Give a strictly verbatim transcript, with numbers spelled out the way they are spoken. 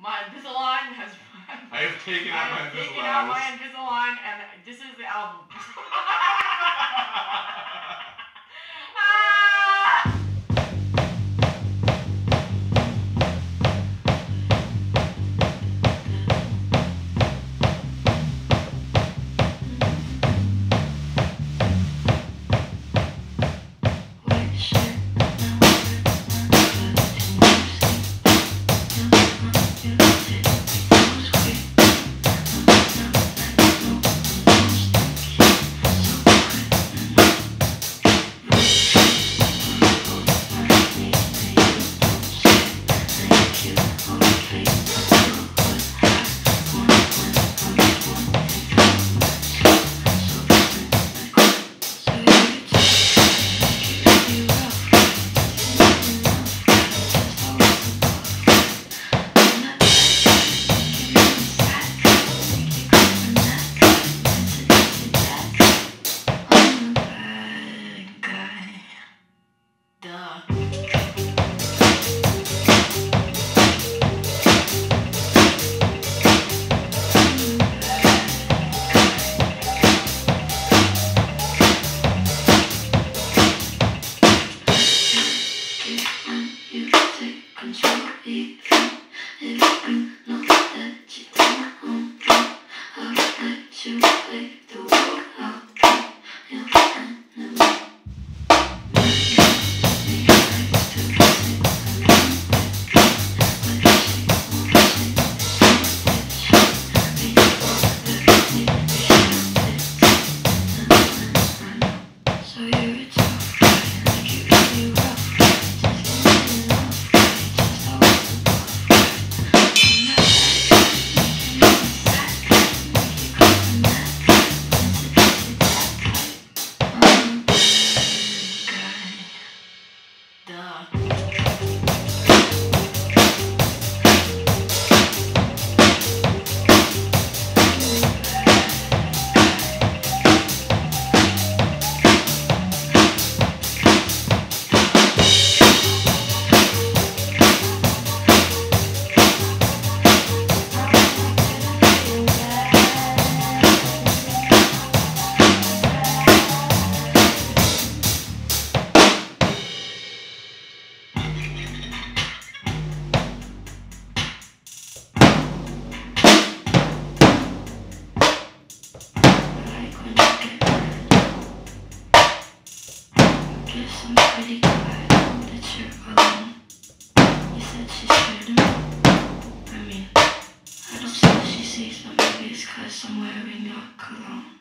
my Invisalign has. I have taken I out my Invisalign. I have taken out my Invisalign, and this is the album. Somewhere in your cologne.